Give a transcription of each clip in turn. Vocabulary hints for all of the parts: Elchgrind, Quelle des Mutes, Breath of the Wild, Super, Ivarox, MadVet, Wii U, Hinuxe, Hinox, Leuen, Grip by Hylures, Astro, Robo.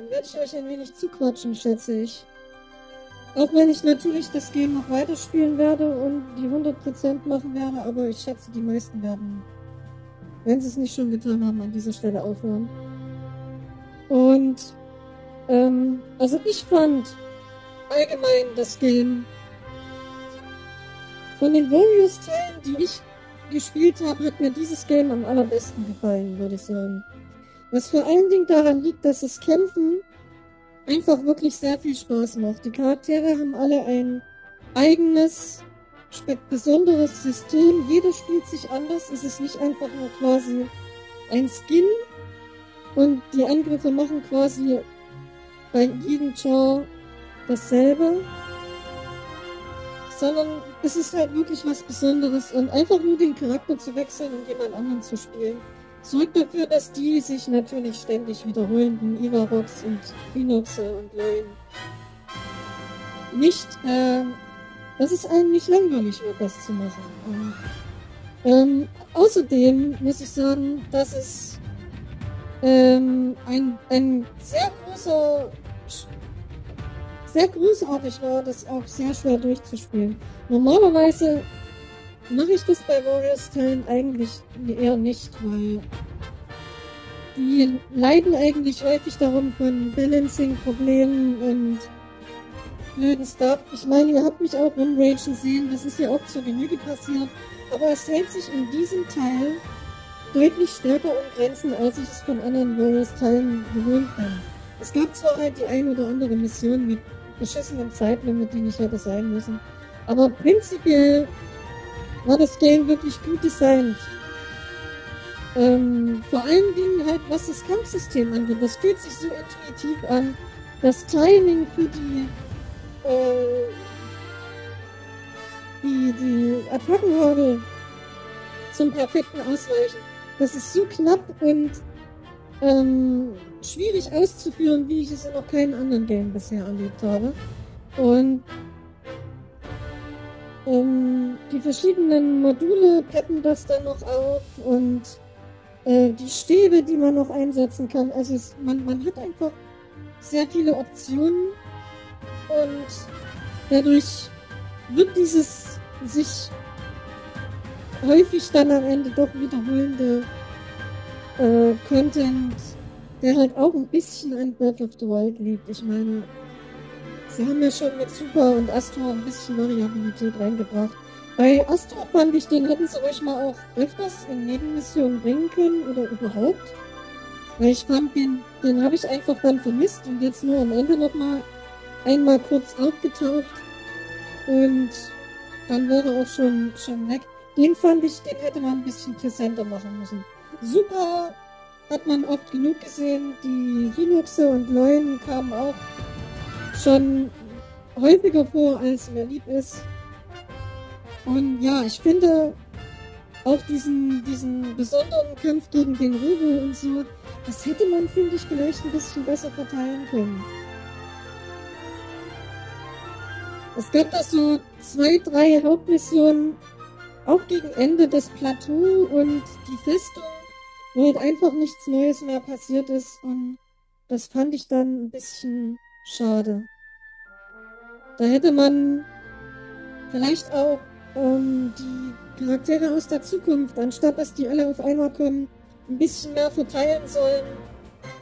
Dann werde ich euch ein wenig zuquatschen, schätze ich. Auch wenn ich natürlich das Game noch weiterspielen werde und die 100% machen werde, aber ich schätze, die meisten werden, wenn sie es nicht schon getan haben, an dieser Stelle aufhören. Und, also ich fand allgemein das Game von den Warriors-Teilen, die ich gespielt habe, hat mir dieses Game am allerbesten gefallen, würde ich sagen. Was vor allen Dingen daran liegt, dass das Kämpfen einfach wirklich sehr viel Spaß macht. Die Charaktere haben alle ein eigenes, besonderes System. Jeder spielt sich anders. Es ist nicht einfach nur quasi ein Skin und die Angriffe machen quasi bei jedem Char dasselbe. Sondern es ist halt wirklich was Besonderes und einfach nur den Charakter zu wechseln und jemand anderen zu spielen. Sorgt dafür, dass die sich natürlich ständig wiederholenden Ivarox und Hinuxe und Leuen nicht, dass es einem nicht langweilig wird, das zu machen. Und, außerdem muss ich sagen, dass es ein sehr großartig war, das auch sehr schwer durchzuspielen. Normalerweise mache ich das bei Warriors-Teilen eigentlich eher nicht, weil die leiden eigentlich häufig darum von Balancing-Problemen und blöden Stuff. Ich meine, ihr habt mich auch rumragen sehen, das ist ja auch zur Genüge passiert, aber es hält sich in diesem Teil deutlich stärker um Grenzen, als ich es von anderen Warriors-Teilen gewohnt bin. Es gab zwar halt die ein oder andere Mission mit beschissenem Zeitlimit, die nicht hätte sein müssen, aber prinzipiell war das Game wirklich gut designt. Vor allen Dingen halt, was das Kampfsystem angeht. Das fühlt sich so intuitiv an. Das Timing für die Attackenhagel zum perfekten Ausweichen. Das ist so knapp und schwierig auszuführen, wie ich es in noch keinem anderen Game bisher erlebt habe. Und die verschiedenen Module peppen das dann noch auf und die Stäbe, die man noch einsetzen kann. Also es, man hat einfach sehr viele Optionen und dadurch wird dieses sich häufig dann am Ende doch wiederholende Content, der halt auch ein bisschen an Breath of the Wild liegt. Ich meine, sie haben ja schon mit Super und Astro ein bisschen Variabilität reingebracht. Bei Astro fand ich, den hätten sie ruhig mal auch öfters in Nebenmissionen bringen können oder überhaupt. Weil ich fand, den habe ich einfach dann vermisst und jetzt nur am Ende nochmal einmal kurz aufgetaucht. Und dann wäre auch schon weg. Den fand ich, den hätte man ein bisschen präsenter machen müssen. Super hat man oft genug gesehen. Die Hinuxe und Leuen kamen auch schon häufiger vor, als mir lieb ist. Und ja, ich finde auch diesen besonderen Kampf gegen den Robo und so, das hätte man, finde ich, vielleicht ein bisschen besser verteilen können. Es gab da so 2, 3 Hauptmissionen, auch gegen Ende des Plateau und die Festung, wo halt einfach nichts Neues mehr passiert ist und das fand ich dann ein bisschen schade. Da hätte man vielleicht auch die Charaktere aus der Zukunft, anstatt dass die alle auf einmal kommen, ein bisschen mehr verteilen sollen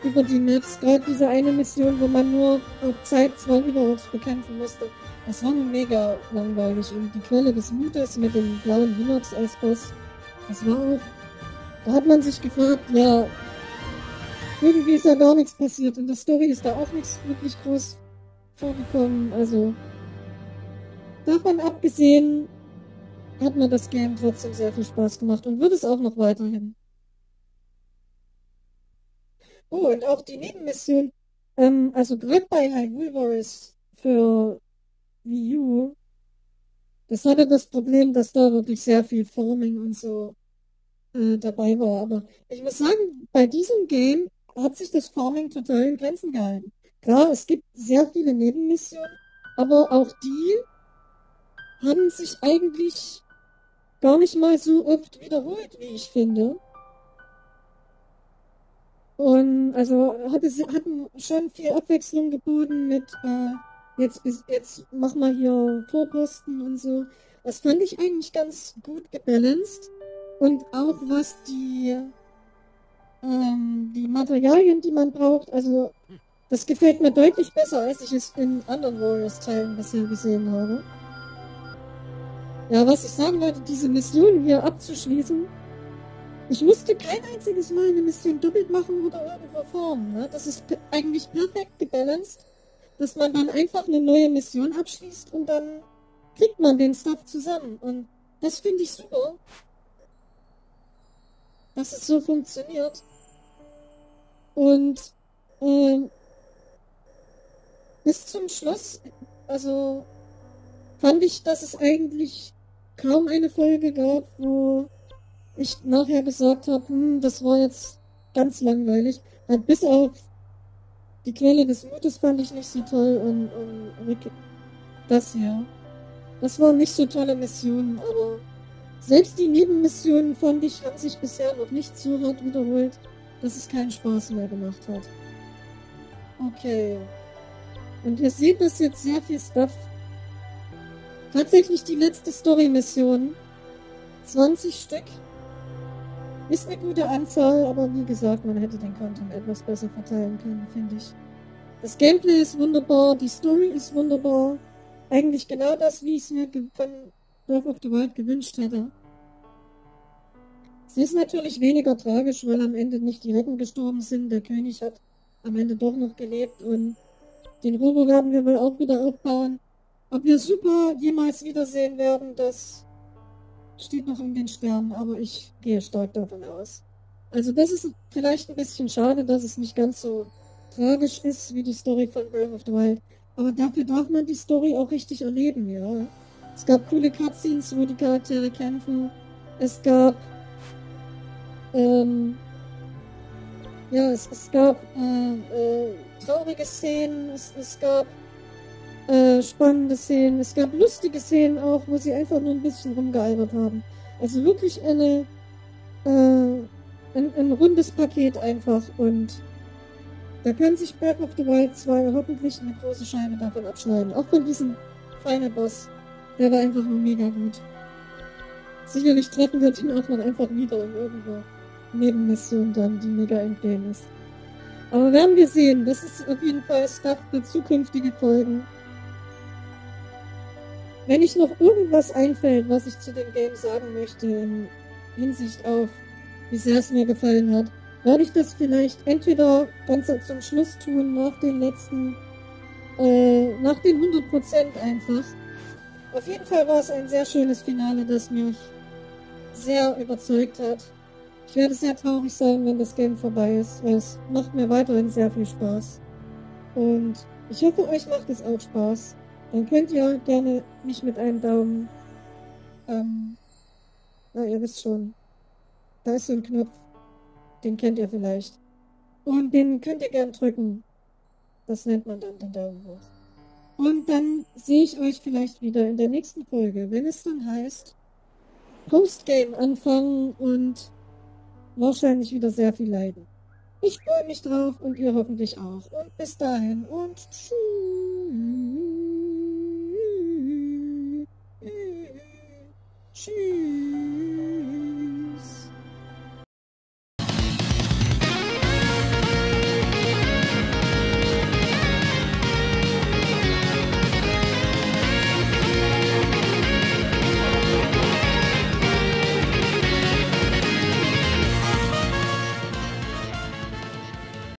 über die Maps. Gerade diese eine Mission, wo man nur auf Zeit 2 Ivarox bekämpfen musste, das war mega langweilig. Und die Quelle des Mutes mit dem blauen Hinox als Boss, das war auch... Da hat man sich gefragt, ja... Irgendwie ist da gar nichts passiert. In der Story ist da auch nichts wirklich groß vorgekommen. Also, davon abgesehen, hat mir das Game trotzdem sehr viel Spaß gemacht und wird es auch noch weiterhin. Oh, und auch die Nebenmission, also Grip by Hylures für Wii U, das hatte das Problem, dass da wirklich sehr viel Farming und so dabei war. Aber ich muss sagen, bei diesem Game hat sich das Farming total in Grenzen gehalten. Klar, es gibt sehr viele Nebenmissionen, aber auch die haben sich eigentlich gar nicht mal so oft wiederholt, wie ich finde. Und also hatten schon viel Abwechslung geboten mit jetzt mach mal hier Torposten und so. Das fand ich eigentlich ganz gut gebalanced. Und auch was die Materialien, die man braucht, also das gefällt mir deutlich besser, als ich es in anderen Warriors-Teilen bisher gesehen habe. Ja, was ich sagen wollte, diese Mission hier abzuschließen, ich musste kein einziges Mal eine Mission doppelt machen oder irgendwo formen. Ne? Das ist eigentlich perfekt gebalanced, dass man dann einfach eine neue Mission abschließt und dann kriegt man den Stuff zusammen. Und das finde ich super, dass es so funktioniert. Und bis zum Schluss, also fand ich, dass es eigentlich kaum eine Folge gab, wo ich nachher gesagt habe, das war jetzt ganz langweilig. Und bis auf die Quelle des Mutes fand ich nicht so toll und das hier. Das waren nicht so tolle Missionen, aber selbst die Nebenmissionen, fand ich, haben sich bisher noch nicht so hart wiederholt, dass es keinen Spaß mehr gemacht hat. Okay. Und ihr seht, dass jetzt sehr viel Stuff. Tatsächlich die letzte Story-Mission. 20 Stück. Ist eine gute Anzahl, aber wie gesagt, man hätte den Content etwas besser verteilen können, finde ich. Das Gameplay ist wunderbar, die Story ist wunderbar. Eigentlich genau das, wie ich es mir von Breath of the Wild gewünscht hätte. Sie ist natürlich weniger tragisch, weil am Ende nicht die Recken gestorben sind. Der König hat am Ende doch noch gelebt und den Robo werden wir wohl auch wieder aufbauen. Ob wir Super jemals wiedersehen werden, das steht noch in den Sternen, aber ich gehe stark davon aus. Also das ist vielleicht ein bisschen schade, dass es nicht ganz so tragisch ist wie die Story von Breath of the Wild. Aber dafür darf man die Story auch richtig erleben, ja. Es gab coole Cutscenes, wo die Charaktere kämpfen. Es gab traurige Szenen, es gab spannende Szenen, es gab lustige Szenen auch, wo sie einfach nur ein bisschen rumgealbert haben. Also wirklich ein rundes Paket einfach, und da kann sich Breath of the Wild 2 hoffentlich eine große Scheibe davon abschneiden. Auch von diesem Final Boss, der war einfach nur mega gut. Sicherlich treffen wir den auch noch einfach wieder in irgendeiner Nebenmission dann, die mega endgame ist. Aber werden wir sehen, das ist auf jeden Fall Stuff für zukünftige Folgen. Wenn ich noch irgendwas einfällt, was ich zu dem Game sagen möchte, in Hinsicht auf, wie sehr es mir gefallen hat, werde ich das vielleicht entweder ganz zum Schluss tun, nach den letzten, nach den 100% einfach. Auf jeden Fall war es ein sehr schönes Finale, das mich sehr überzeugt hat. Ich werde sehr traurig sein, wenn das Game vorbei ist, weil es macht mir weiterhin sehr viel Spaß. Und ich hoffe, euch macht es auch Spaß. Dann könnt ihr gerne mich mit einem Daumen, na, ihr wisst schon, da ist so ein Knopf, den kennt ihr vielleicht. Und den könnt ihr gerne drücken. Das nennt man dann den Daumen hoch. Und dann sehe ich euch vielleicht wieder in der nächsten Folge, wenn es dann heißt, Postgame anfangen und wahrscheinlich wieder sehr viel leiden. Ich freue mich drauf und ihr hoffentlich auch. Und bis dahin und tschüss. Tschüss.